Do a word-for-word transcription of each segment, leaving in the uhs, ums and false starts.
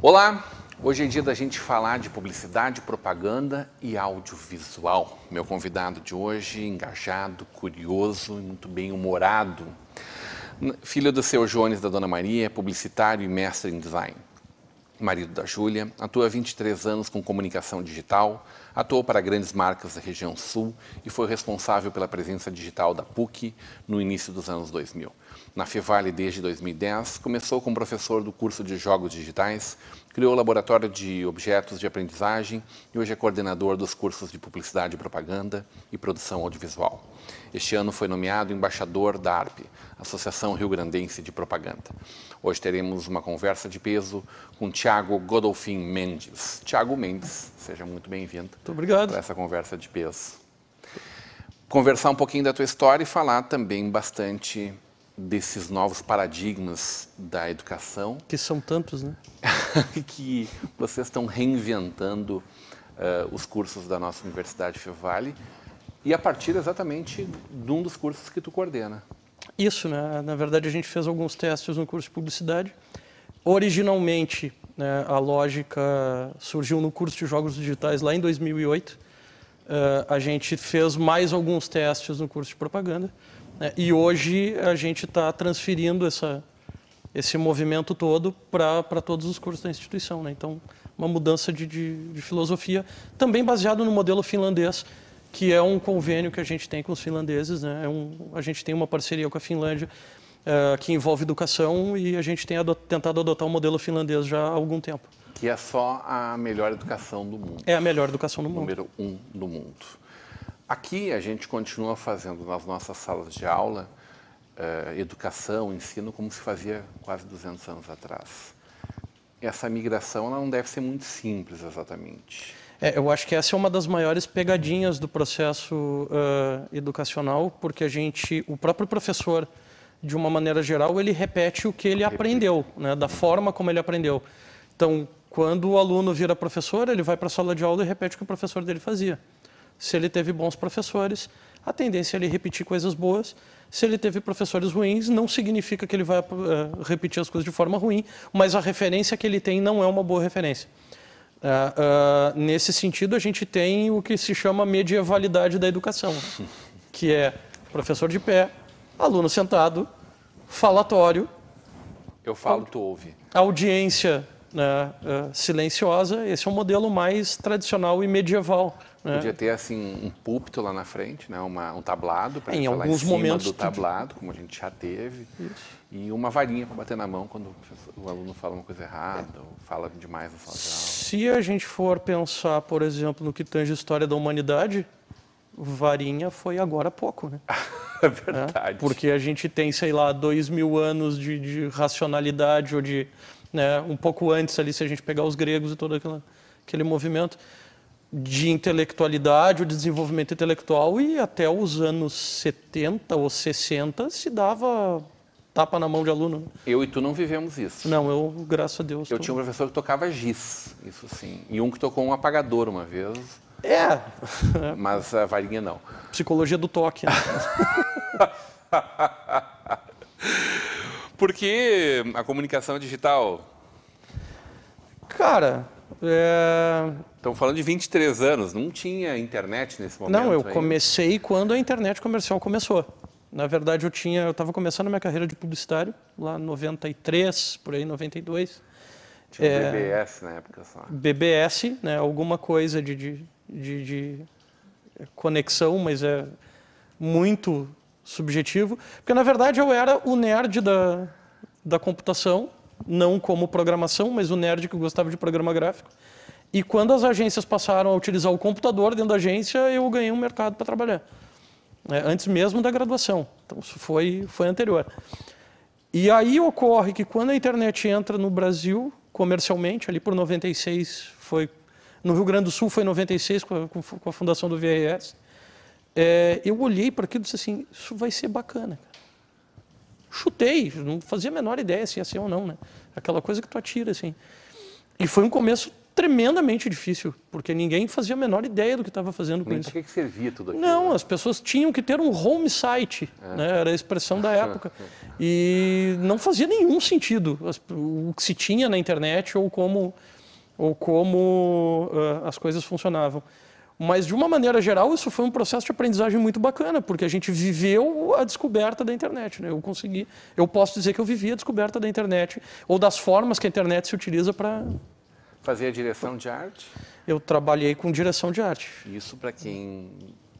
Olá! Hoje é dia da gente falar de publicidade, propaganda e audiovisual. Meu convidado de hoje, engajado, curioso e muito bem-humorado. Filho do Seu Jones e da Dona Maria, é publicitário e mestre em design. Marido da Júlia, atua há vinte e três anos com comunicação digital, atuou para grandes marcas da região sul e foi responsável pela presença digital da PUC no início dos anos dois mil. Na Feevale desde dois mil e dez, começou como professor do curso de Jogos Digitais, criou o Laboratório de Objetos de Aprendizagem e hoje é coordenador dos cursos de Publicidade e Propaganda e Produção Audiovisual. Este ano foi nomeado embaixador da A R P, Associação Riograndense de Propaganda. Hoje teremos uma conversa de peso com Thiago Godolphim Mendes. Thiago Mendes, seja muito bem-vindo. Muito obrigado. Para essa conversa de peso. Conversar um pouquinho da tua história e falar também bastante desses novos paradigmas da educação. Que são tantos, né? Que vocês estão reinventando uh, os cursos da nossa Universidade Feevale e a partir exatamente de um dos cursos que tu coordena. Isso, né? Na verdade, a gente fez alguns testes no curso de publicidade. Originalmente, né, a lógica surgiu no curso de Jogos Digitais lá em dois mil e oito. Uh, a gente fez mais alguns testes no curso de propaganda. E hoje a gente está transferindo essa, esse movimento todo para todos os cursos da instituição, né? Então, uma mudança de, de, de filosofia, também baseado no modelo finlandês, que é um convênio que a gente tem com os finlandeses, né? É um, a gente tem uma parceria com a Finlândia, uh, que envolve educação, e a gente tem adot, tentado adotar o modelo finlandês já há algum tempo. Que é só a melhor educação do mundo. É a melhor educação do mundo. Número um do mundo. Aqui a gente continua fazendo nas nossas salas de aula eh, educação, ensino, como se fazia quase duzentos anos atrás. Essa migração ela não deve ser muito simples exatamente. É, eu acho que essa é uma das maiores pegadinhas do processo uh, educacional, porque a gente, o próprio professor, de uma maneira geral, ele repete o que ele repete. aprendeu, né, da forma como ele aprendeu. Então, quando o aluno vira professor, ele vai para a sala de aula e repete o que o professor dele fazia. Se ele teve bons professores, a tendência é ele repetir coisas boas. Se ele teve professores ruins, não significa que ele vai uh, repetir as coisas de forma ruim, mas a referência que ele tem não é uma boa referência. Uh, uh, nesse sentido, a gente tem o que se chama medievalidade da educação, que é professor de pé, aluno sentado, falatório. Eu falo, tu ouve. Audiência uh, uh, silenciosa. Esse é um modelo mais tradicional e medieval. Podia ter assim um púlpito lá na frente, né? Uma, um tablado para falar alguns em cima momentos do tablado, como a gente já teve, isso. E uma varinha para bater na mão quando o aluno fala uma coisa errada é. ou fala demais na sala de aula. Se a gente for pensar, por exemplo, no que tange a história da humanidade, varinha foi agora há pouco, né? É verdade. É? Porque a gente tem, sei lá, dois mil anos de, de racionalidade ou de, né? Um pouco antes ali, se a gente pegar os gregos e todo aquela, aquele movimento de intelectualidade, o desenvolvimento intelectual, e até os anos setenta ou sessenta se dava tapa na mão de aluno. Eu e tu não vivemos isso. Não, eu, graças a Deus... Eu tô... tinha um professor que tocava giz, isso sim, e um que tocou um apagador uma vez. É! Mas a varinha não. Psicologia do toque. Né? Por que a comunicação digital? Cara... É... Estamos falando de vinte e três anos, não tinha internet nesse momento? Não, eu aí. comecei quando a internet comercial começou. Na verdade, eu tinha, eu estava começando a minha carreira de publicitário, lá em noventa e três, por aí, noventa e dois. Tinha é... B B S na época só. B B S, né, alguma coisa de, de, de, de conexão, mas é muito subjetivo. Porque, na verdade, eu era o nerd da, da computação. Não como programação, mas o nerd que gostava de programa gráfico. E quando as agências passaram a utilizar o computador dentro da agência, eu ganhei um mercado para trabalhar. É, antes mesmo da graduação. Então, isso foi, foi anterior. E aí ocorre que quando a internet entra no Brasil, comercialmente, ali por noventa e seis, foi... No Rio Grande do Sul foi em noventa e seis, com a, com a fundação do V R S. é, eu olhei para aquilo e disse assim, isso vai ser bacana. Chutei, não fazia a menor ideia se ia ser ou não, né? Aquela coisa que tu atira, assim. E foi um começo tremendamente difícil, porque ninguém fazia a menor ideia do que estava fazendo com isso. Mas para que servia tudo aquilo? Não, né? As pessoas tinham que ter um home site, é. né? Era a expressão da época. E não fazia nenhum sentido o que se tinha na internet ou como, ou como uh, as coisas funcionavam. Mas, de uma maneira geral, isso foi um processo de aprendizagem muito bacana, porque a gente viveu a descoberta da internet, né? Eu consegui, eu posso dizer que eu vivi a descoberta da internet, ou das formas que a internet se utiliza para... Fazia direção de arte? Eu trabalhei com direção de arte. Isso para quem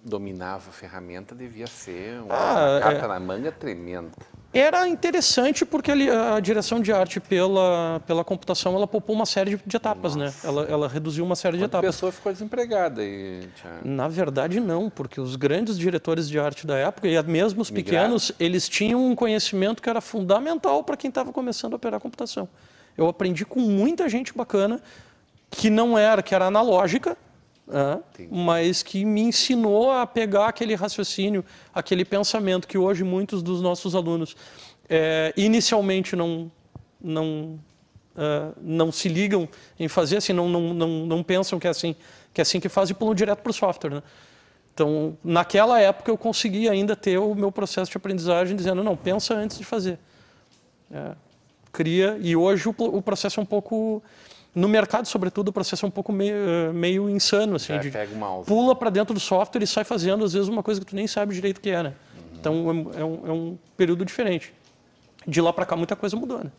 dominava a ferramenta devia ser uma ah, carta é... na manga tremenda. Era interessante porque a direção de arte pela, pela computação, ela poupou uma série de etapas, Nossa. né? Ela, ela reduziu uma série Quanto de etapas. A pessoa ficou desempregada e... Na verdade, não, porque os grandes diretores de arte da época, e mesmo os pequenos, Migraram. eles tinham um conhecimento que era fundamental para quem estava começando a operar a computação. Eu aprendi com muita gente bacana, que não era, que era analógica, né? mas que me ensinou a pegar aquele raciocínio, aquele pensamento que hoje muitos dos nossos alunos é, inicialmente não, não, uh, não se ligam em fazer, assim, não, não, não, não pensam que é assim que, é assim que faz e pulam direto para o software, né? Então, naquela época eu consegui ainda ter o meu processo de aprendizagem dizendo, não, pensa antes de fazer. É. Cria, e hoje o, o processo é um pouco, no mercado sobretudo, o processo é um pouco meio, meio insano, assim, de, pula para dentro do software e sai fazendo, às vezes, uma coisa que tu nem sabe direito o que é, né? Uhum. Então, é um, é um período diferente. De lá para cá, muita coisa mudou, né?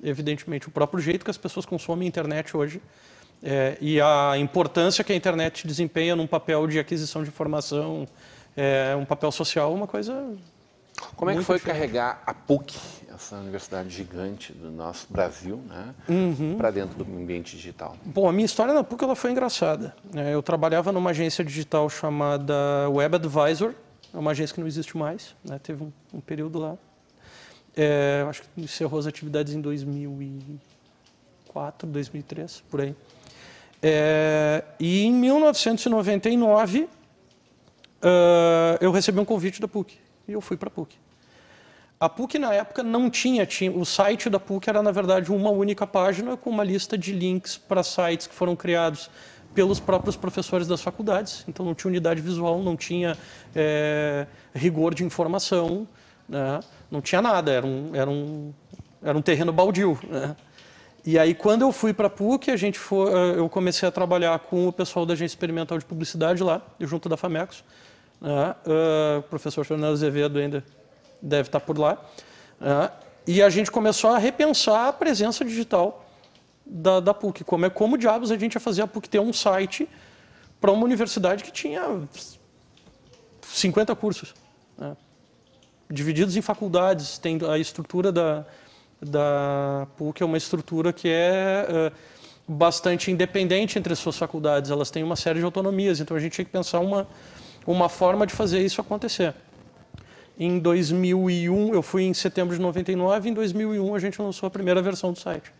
Evidentemente, o próprio jeito que as pessoas consomem a internet hoje é, e a importância que a internet desempenha num papel de aquisição de informação, é, um papel social, uma coisa... Como é que foi diferente. carregar a PUC, essa universidade gigante do nosso Brasil, né, uhum. para dentro do ambiente digital? Bom, a minha história na PUC ela foi engraçada. Eu trabalhava numa agência digital chamada Web Advisor, é uma agência que não existe mais, né, teve um, um período lá. É, acho que encerrou as atividades em dois mil e quatro, dois mil e três, por aí. É, e em mil novecentos e noventa e nove, uh, eu recebi um convite da PUC. E eu fui para a PUC. A PUC, na época, não tinha, tinha... O site da PUC era, na verdade, uma única página com uma lista de links para sites que foram criados pelos próprios professores das faculdades. Então, não tinha unidade visual, não tinha é, rigor de informação, né? Não tinha nada, era um, era um, era um terreno baldio, né? E aí, quando eu fui para a PUC, a gente foi, eu comecei a trabalhar com o pessoal da Agência Experimental de Publicidade lá, junto da Famecos. Uh, uh, o professor Fernando Azevedo ainda deve estar por lá. Uh, e a gente começou a repensar a presença digital da, da PUC. Como, é, como diabos a gente ia fazer a PUC ter um site para uma universidade que tinha cinquenta cursos, né? Divididos em faculdades. Tem a estrutura da, da PUC, é uma estrutura que é... Uh, bastante independente entre as suas faculdades, elas têm uma série de autonomias, então a gente tinha que pensar uma, uma forma de fazer isso acontecer. Em dois mil e um, eu fui em setembro de noventa e nove, em dois mil e um a gente lançou a primeira versão do site.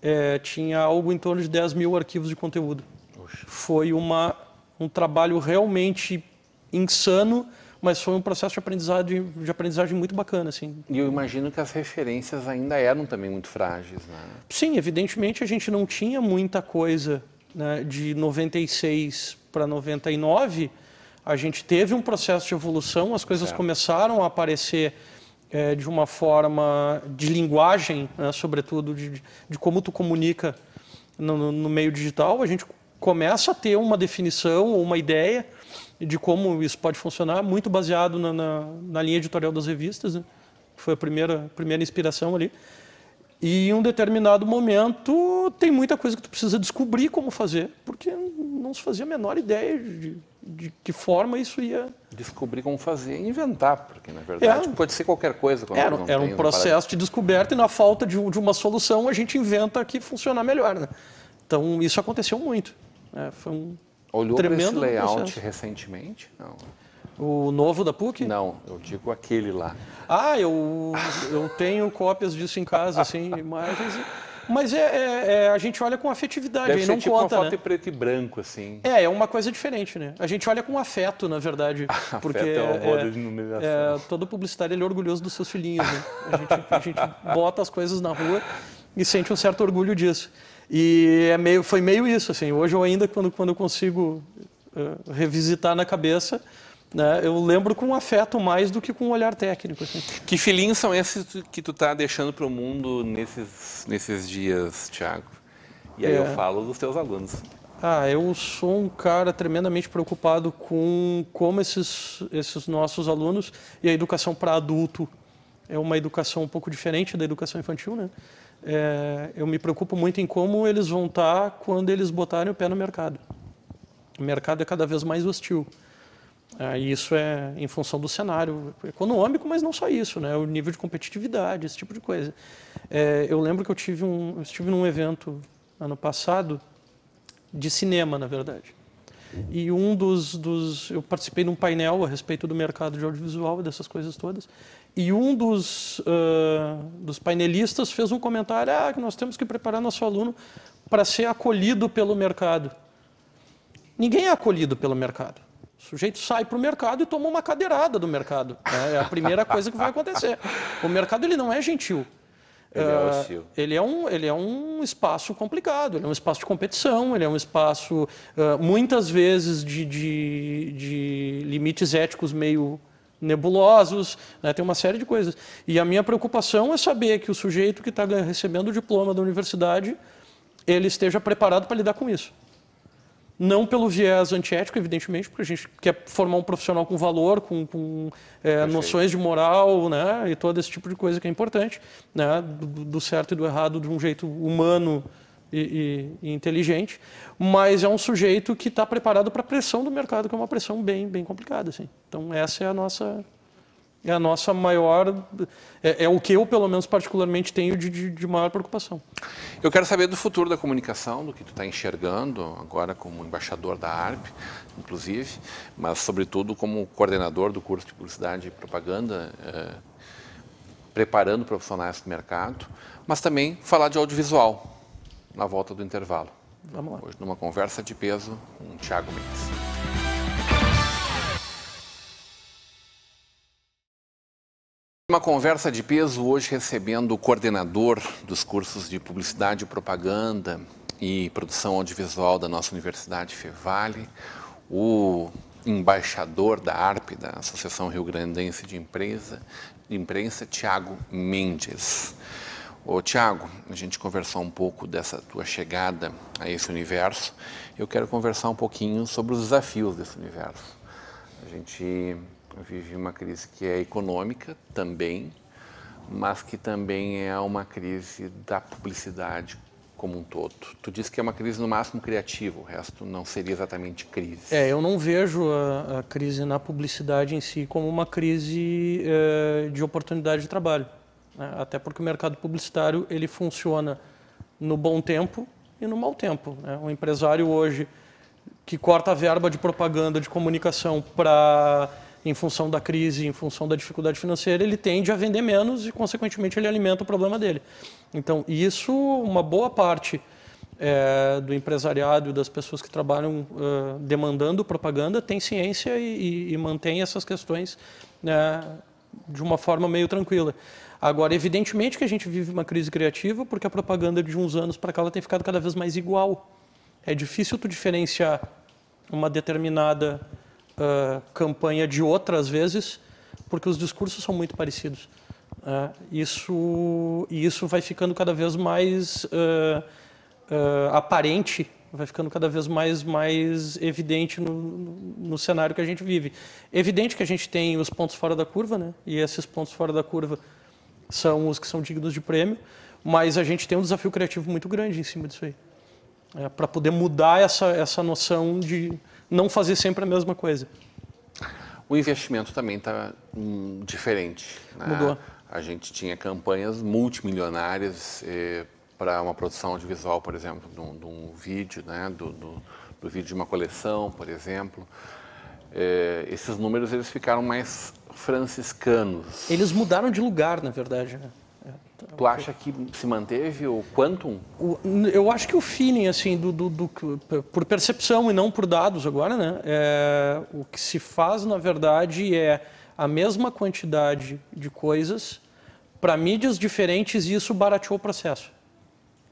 É, tinha algo em torno de dez mil arquivos de conteúdo. Oxe. Foi uma, um trabalho realmente insano, mas foi um processo de aprendizagem, de aprendizagem muito bacana, assim. E eu imagino que as referências ainda eram também muito frágeis, né? Sim, evidentemente a gente não tinha muita coisa, né? De noventa e seis para noventa e nove, a gente teve um processo de evolução, as coisas certo. começaram a aparecer é, de uma forma de linguagem, né? Sobretudo de, de como tu comunica no, no meio digital, a gente começa a ter uma definição ou uma ideia de como isso pode funcionar, muito baseado na, na, na linha editorial das revistas, né? Foi a primeira, primeira inspiração ali. E em um determinado momento, tem muita coisa que tu precisa descobrir como fazer, porque não se fazia a menor ideia de, de que forma isso ia... Descobrir como fazer e inventar, porque, na verdade, é, pode ser qualquer coisa. Quando era não era tem, um processo de descoberta e, na falta de, de uma solução, a gente inventa que funcionar melhor, né? Então, isso aconteceu muito, né? Foi um... Olhou para esse layout processo. recentemente? Não. O novo da PUC? Não, eu digo aquele lá. Ah, eu, eu tenho cópias disso em casa, assim, imagens. Mas é, é, é, a gente olha com afetividade. Deve aí ser não tipo conta, uma foto, né? Em preto e branco, assim. É, é uma coisa diferente, né? A gente olha com afeto, na verdade. Afeto porque é uma roda é, de numeração. É, todo publicitário ele é orgulhoso dos seus filhinhos, né? A gente, a gente bota as coisas na rua e sente um certo orgulho disso. E é meio, foi meio isso, assim. Hoje eu ainda, quando, quando eu consigo uh, revisitar na cabeça... Né? Eu lembro com afeto mais do que com um olhar técnico. Assim. Que filhinhos são esses que tu tá deixando para o mundo nesses, nesses dias, Thiago? E aí é. eu falo dos teus alunos. Ah, eu sou um cara tremendamente preocupado com como esses, esses nossos alunos... E a educação para adulto é uma educação um pouco diferente da educação infantil, né? É, eu me preocupo muito em como eles vão estar quando eles botarem o pé no mercado. O mercado é cada vez mais hostil. Ah, isso é em função do cenário econômico, mas não só isso, né? O nível de competitividade, esse tipo de coisa. É, eu lembro que eu, tive um, eu estive num evento ano passado de cinema, na verdade. E um dos, dos... Eu participei de um painel a respeito do mercado de audiovisual e dessas coisas todas. E um dos, uh, dos painelistas fez um comentário, ah, que nós temos que preparar nosso aluno para ser acolhido pelo mercado. Ninguém é acolhido pelo mercado. O sujeito sai para o mercado e toma uma cadeirada do mercado. Né? É a primeira coisa que vai acontecer. O mercado ele não é gentil. Ele é, hostil. Uh, ele, é um, ele é um espaço complicado, ele é um espaço de competição, ele é um espaço, uh, muitas vezes, de, de, de limites éticos meio nebulosos, né? Tem uma série de coisas. E a minha preocupação é saber que o sujeito que está recebendo o diploma da universidade, ele esteja preparado para lidar com isso. Não pelo viés antiético, evidentemente, porque a gente quer formar um profissional com valor, com, com é, noções de moral, né, e todo esse tipo de coisa que é importante, né, do, do certo e do errado, de um jeito humano e, e, e inteligente, mas é um sujeito que está preparado para a pressão do mercado, que é uma pressão bem, bem complicada. Assim. Então, essa é a nossa, é a nossa maior... É, é o que eu, pelo menos, particularmente, tenho de, de, de maior preocupação. Eu quero saber do futuro da comunicação, do que tu está enxergando agora como embaixador da A R P, inclusive, mas, sobretudo, como coordenador do curso de Publicidade e Propaganda, é, preparando profissionais para o mercado, mas também falar de audiovisual na volta do intervalo. Vamos lá. Hoje, numa conversa de peso com o Thiago Mendes. Uma conversa de peso hoje recebendo o coordenador dos cursos de Publicidade e Propaganda e Produção Audiovisual da nossa Universidade Feevale, o embaixador da A R P, da Associação Riograndense de Imprensa, de Imprensa, Thiago Mendes. Ô, Thiago, a gente conversou um pouco dessa tua chegada a esse universo. Eu quero conversar um pouquinho sobre os desafios desse universo. A gente... Eu vivi uma crise que é econômica também, mas que também é uma crise da publicidade como um todo. Tu disse que é uma crise no máximo criativa, o resto não seria exatamente crise. É, eu não vejo a, a crise na publicidade em si como uma crise é, de oportunidade de trabalho, né? Até porque o mercado publicitário ele funciona no bom tempo e no mau tempo, né? Um empresário hoje que corta a verba de propaganda, de comunicação para... em função da crise, em função da dificuldade financeira, ele tende a vender menos e, consequentemente, ele alimenta o problema dele. Então, isso, uma boa parte é, do empresariado e das pessoas que trabalham uh, demandando propaganda tem ciência e, e, e mantém essas questões né, de uma forma meio tranquila. Agora, evidentemente que a gente vive uma crise criativa porque a propaganda de uns anos para cá ela tem ficado cada vez mais igual. É difícil tu diferenciar uma determinada... Uh, campanha de outras vezes, porque os discursos são muito parecidos. Uh, isso, e isso vai ficando cada vez mais uh, uh, aparente, vai ficando cada vez mais, mais evidente no, no cenário que a gente vive. Evidente que a gente tem os pontos fora da curva, né? E esses pontos fora da curva são os que são dignos de prêmio, mas a gente tem um desafio criativo muito grande em cima disso aí. É, para poder mudar essa, essa noção de... não fazer sempre a mesma coisa. O investimento também está hum, diferente. Né? Mudou. A gente tinha campanhas multimilionárias eh, para uma produção audiovisual, por exemplo, de um, de um vídeo, né? do, do, do vídeo de uma coleção, por exemplo. Eh, esses números eles ficaram mais franciscanos. Eles mudaram de lugar, na verdade. Né? Tu acha que se manteve o quantum? Eu acho que o feeling, assim, do, do, do, por percepção e não por dados agora, né? É, o que se faz, na verdade, é a mesma quantidade de coisas para mídias diferentes e isso barateou o processo.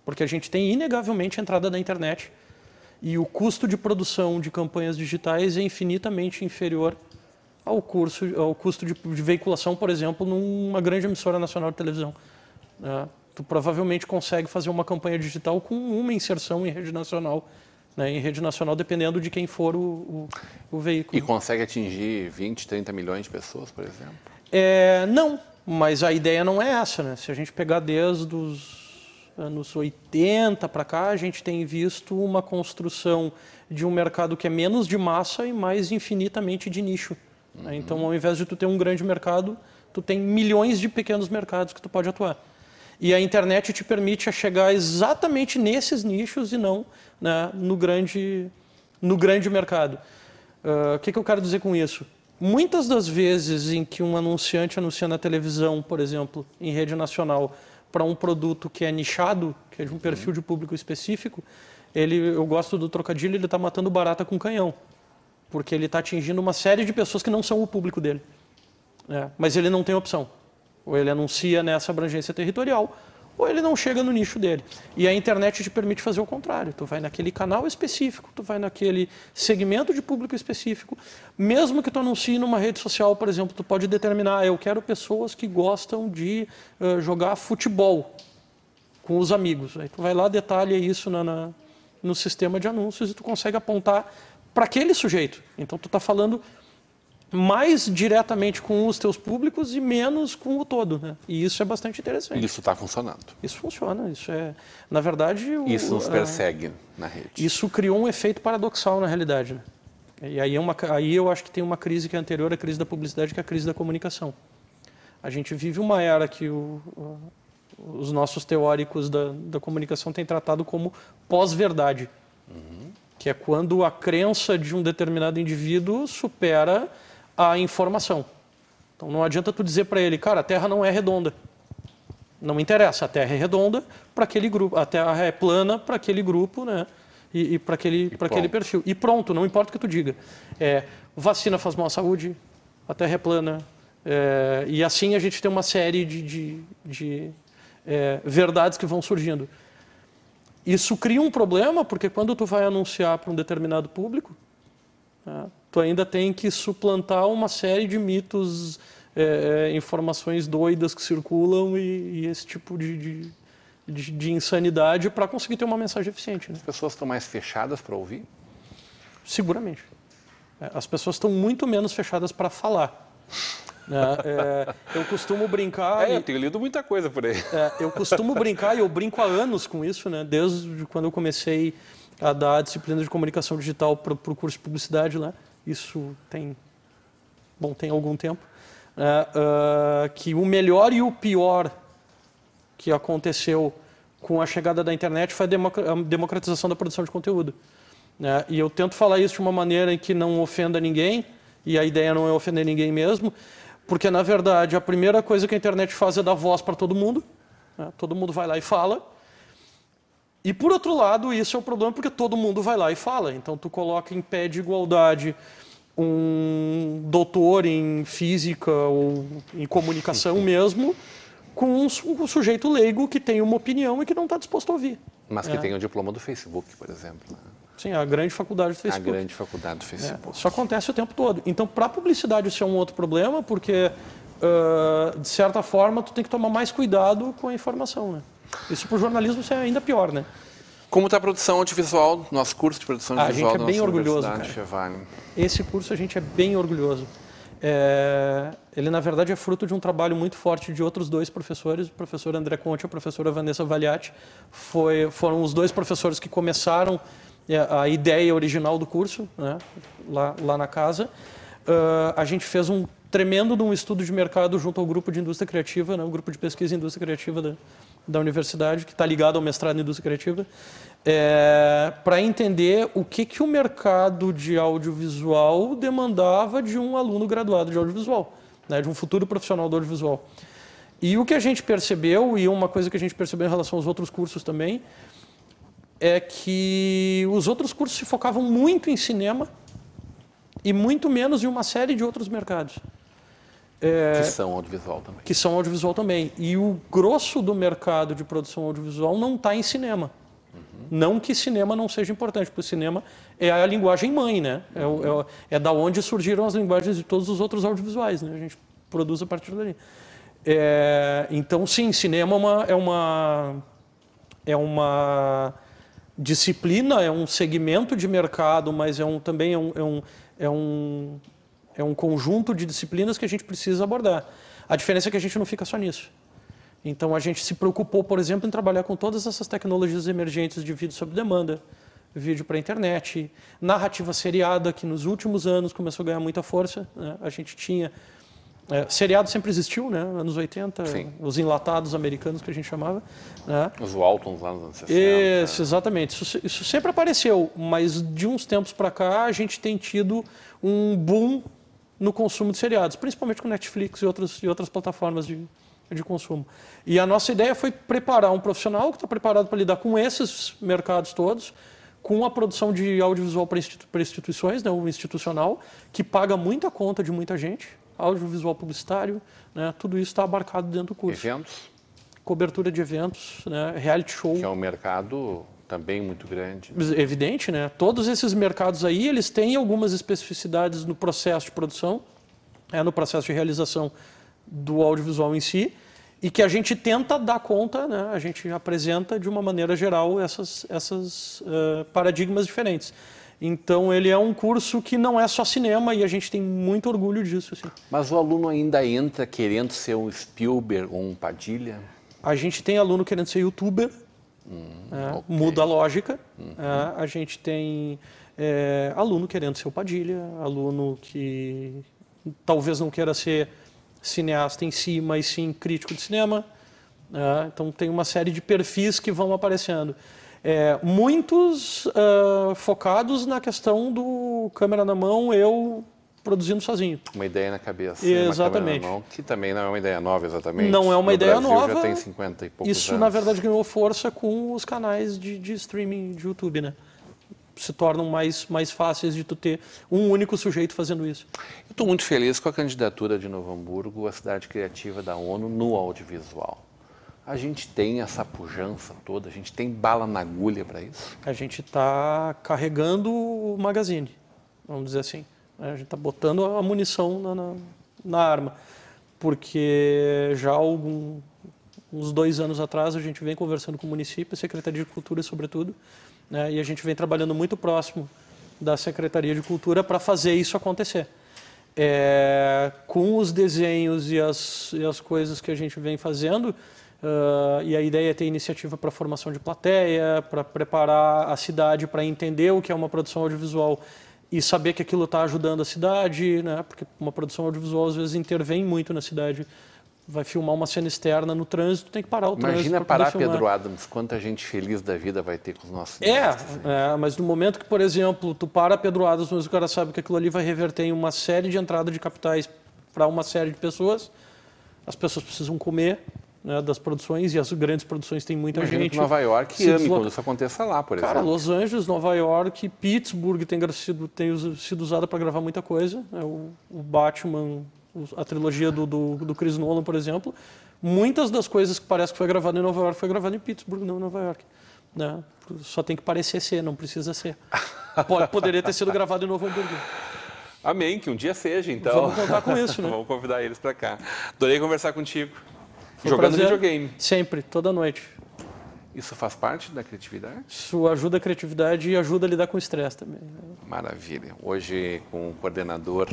Porque a gente tem, inegavelmente, a entrada da internet e o custo de produção de campanhas digitais é infinitamente inferior ao, curso, ao custo de, de veiculação, por exemplo, numa grande emissora nacional de televisão. Uh, tu provavelmente consegue fazer uma campanha digital com uma inserção em rede nacional, né, em rede nacional, dependendo de quem for o, o, o veículo. E consegue atingir vinte, trinta milhões de pessoas, por exemplo? É, não, mas a ideia não é essa, né? Se a gente pegar desde os anos oitenta para cá, a gente tem visto uma construção de um mercado que é menos de massa e mais infinitamente de nicho. Uhum. Né? Então, ao invés de tu ter um grande mercado, tu tem milhões de pequenos mercados que tu pode atuar. E a internet te permite chegar exatamente nesses nichos e não, né, no grande, no grande mercado. Uh, que que eu quero dizer com isso? Muitas das vezes em que um anunciante anuncia na televisão, por exemplo, em rede nacional, para um produto que é nichado, que é de um perfil de público específico, ele, eu gosto do trocadilho, ele está matando barata com canhão. Porque ele está atingindo uma série de pessoas que não são o público dele. É, mas ele não tem opção. Ou ele anuncia nessa abrangência territorial, ou ele não chega no nicho dele. E a internet te permite fazer o contrário. Tu vai naquele canal específico, tu vai naquele segmento de público específico. Mesmo que tu anuncie numa rede social, por exemplo, tu pode determinar, eu quero pessoas que gostam de uh, jogar futebol com os amigos. Aí tu vai lá, detalha isso na, na, no sistema de anúncios e tu consegue apontar para aquele sujeito. Então tu está falando mais diretamente com os teus públicos e menos com o todo, né? E isso é bastante interessante. Isso está funcionando. Isso funciona, isso é... Na verdade... O, isso nos persegue é, na rede. Isso criou um efeito paradoxal na realidade, né? E aí, é uma, aí eu acho que tem uma crise que é anterior à crise da publicidade, que é a crise da comunicação. A gente vive uma era que o, os nossos teóricos da, da comunicação têm tratado como pós-verdade. Uhum. Que é quando a crença de um determinado indivíduo supera a informação. Então não adianta tu dizer para ele, cara, a Terra não é redonda. Não interessa, a Terra é redonda para aquele grupo, a Terra é plana para aquele grupo, né? E, e para aquele, para aquele perfil. E pronto, não importa o que tu diga. É, vacina faz mal à saúde, a Terra é plana. É, e assim a gente tem uma série de, de, de é, verdades que vão surgindo. Isso cria um problema, porque quando tu vai anunciar para um determinado público, né, tu ainda tem que suplantar uma série de mitos, é, é, informações doidas que circulam e, e esse tipo de, de, de, de insanidade para conseguir ter uma mensagem eficiente, né? As pessoas estão mais fechadas para ouvir? Seguramente. As pessoas estão muito menos fechadas para falar. É, é, eu costumo brincar... É, e, eu tenho lido muita coisa por aí. É, eu costumo brincar, e eu brinco há anos com isso, né? Desde quando eu comecei a dar a disciplina de comunicação digital para o curso de publicidade lá, né? Isso tem, bom, tem algum tempo, né? uh, que o melhor e o pior que aconteceu com a chegada da internet foi a democratização da produção de conteúdo. Né? E eu tento falar isso de uma maneira em que não ofenda ninguém, e a ideia não é ofender ninguém mesmo, porque, na verdade, a primeira coisa que a internet faz é dar voz para todo mundo, né? Todo mundo vai lá e fala. E, por outro lado, isso é um problema porque todo mundo vai lá e fala. Então, tu coloca em pé de igualdade um doutor em física ou em comunicação mesmo com um, um sujeito leigo que tem uma opinião e que não está disposto a ouvir. Mas que é. tem o diploma do Facebook, por exemplo. Né? Sim, a grande faculdade do Facebook. A grande faculdade do Facebook. É, isso acontece o tempo todo. Então, para a publicidade isso é um outro problema, porque, uh, de certa forma, tu tem que tomar mais cuidado com a informação, né? Isso para o jornalismo é ainda pior, né? Como está a produção audiovisual, nosso curso de produção audiovisual? A gente é bem orgulhoso, cara. Esse curso a gente é bem orgulhoso. É... Ele, na verdade, é fruto de um trabalho muito forte de outros dois professores, o professor André Conte e a professora Vanessa Valiati. Foi... Foram os dois professores que começaram a ideia original do curso, né? lá, lá na casa. Uh, a gente fez um tremendo de um estudo de mercado junto ao grupo de indústria criativa, né? O grupo de pesquisa em indústria criativa da... da universidade, que está ligado ao mestrado em indústria criativa, é, para entender o que, que o mercado de audiovisual demandava de um aluno graduado de audiovisual, né, de um futuro profissional do audiovisual. E o que a gente percebeu, e uma coisa que a gente percebeu em relação aos outros cursos também, é que os outros cursos se focavam muito em cinema e muito menos em uma série de outros mercados. É, que são audiovisual também. Que são audiovisual também. E o grosso do mercado de produção audiovisual não está em cinema. Uhum. Não que cinema não seja importante, porque o cinema é a linguagem mãe, né? Uhum. É, é, é da onde surgiram as linguagens de todos os outros audiovisuais, né? A gente produz a partir dali. É, então, sim, cinema é uma, é uma, é uma disciplina, é um segmento de mercado, mas é um, também é um... É um, é um É um conjunto de disciplinas que a gente precisa abordar. A diferença é que a gente não fica só nisso. Então, a gente se preocupou, por exemplo, em trabalhar com todas essas tecnologias emergentes de vídeo sob demanda, vídeo para a internet, narrativa seriada, que nos últimos anos começou a ganhar muita força, né? A gente tinha... É, seriado sempre existiu, né? anos oitenta, sim, os enlatados americanos que a gente chamava, né? Os Waltons lá nos anos sessenta. Isso, exatamente. Isso, isso sempre apareceu, mas de uns tempos para cá a gente tem tido um boom no consumo de seriados, principalmente com Netflix e outras, e outras plataformas de, de consumo. E a nossa ideia foi preparar um profissional que está preparado para lidar com esses mercados todos, com a produção de audiovisual para institu instituições, né, um institucional, que paga muita conta de muita gente, audiovisual publicitário, né, tudo isso está abarcado dentro do curso. Eventos? Cobertura de eventos, né, reality show. Que é um mercado... também muito grande. Evidente, né? Todos esses mercados aí, eles têm algumas especificidades no processo de produção, é, no processo de realização do audiovisual em si, e que a gente tenta dar conta, né? A gente apresenta de uma maneira geral essas, essas uh, paradigmas diferentes. Então, ele é um curso que não é só cinema e a gente tem muito orgulho disso. Assim. Mas o aluno ainda entra querendo ser um Spielberg ou um Padilha? A gente tem aluno querendo ser youtuber. Hum, é, okay. Muda a lógica. Uhum. É, a gente tem é, aluno querendo ser o Padilha, aluno que talvez não queira ser cineasta em si, mas sim crítico de cinema. É, então, tem uma série de perfis que vão aparecendo. É, muitos uh, focados na questão do câmera na mão, eu... produzindo sozinho. Uma ideia na cabeça. Exatamente. Uma na mão, que também não é uma ideia nova, exatamente. Não é uma no ideia Brasil nova. Já tem cinquenta e poucos isso, anos. Na verdade, ganhou força com os canais de, de streaming de YouTube, né? Se tornam mais, mais fáceis de tu ter um único sujeito fazendo isso. Eu estou muito feliz com a candidatura de Novo Hamburgo, a cidade criativa da ONU no audiovisual. A gente tem essa pujança toda, a gente tem bala na agulha para isso? A gente está carregando o magazine, vamos dizer assim. A gente está botando a munição na, na, na arma, porque já há algum, uns dois anos atrás a gente vem conversando com o município, a Secretaria de Cultura sobretudo, né, e a gente vem trabalhando muito próximo da Secretaria de Cultura para fazer isso acontecer. É, com os desenhos e as, e as coisas que a gente vem fazendo, uh, e a ideia é ter iniciativa para formação de plateia, para preparar a cidade para entender o que é uma produção audiovisual e saber que aquilo está ajudando a cidade, né? Porque uma produção audiovisual, às vezes, intervém muito na cidade. Vai filmar uma cena externa no trânsito, tem que parar o Imagina trânsito. Imagina parar filmar. Pedro Adams, quanta gente feliz da vida vai ter com os nossos é, é, mas no momento que, por exemplo, tu para Pedro Adams, mas o cara sabe que aquilo ali vai reverter em uma série de entrada de capitais para uma série de pessoas, as pessoas precisam comer, né, das produções, e as grandes produções têm muita Imagina gente. Que Nova York que ame quando isso aconteça lá, por Cara, exemplo. Cara, Los Angeles, Nova York, Pittsburgh tem sido, tem sido usada para gravar muita coisa. O, o Batman, a trilogia do, do, do Chris Nolan, por exemplo. Muitas das coisas que parece que foi gravada em Nova York, foi gravada em Pittsburgh, não em Nova York. Né? Só tem que parecer ser, não precisa ser. Pode, poderia ter sido gravado em Novo Hamburgo. Amém, que um dia seja, então. Vamos contar com isso, né? Vamos convidar eles para cá. Adorei conversar contigo. Foi Jogando prazer, videogame. Sempre, toda noite. Isso faz parte da criatividade? Isso ajuda a criatividade e ajuda a lidar com o estresse também. Maravilha. Hoje com o coordenador,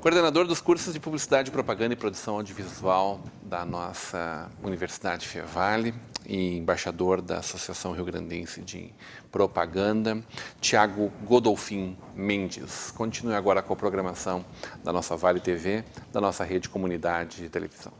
coordenador dos cursos de Publicidade, Propaganda e Produção Audiovisual da nossa Universidade Feevale e embaixador da Associação Riograndense de Propaganda, Thiago Godolphim Mendes. Continue agora com a programação da nossa Vale T V, da nossa rede comunidade de televisão.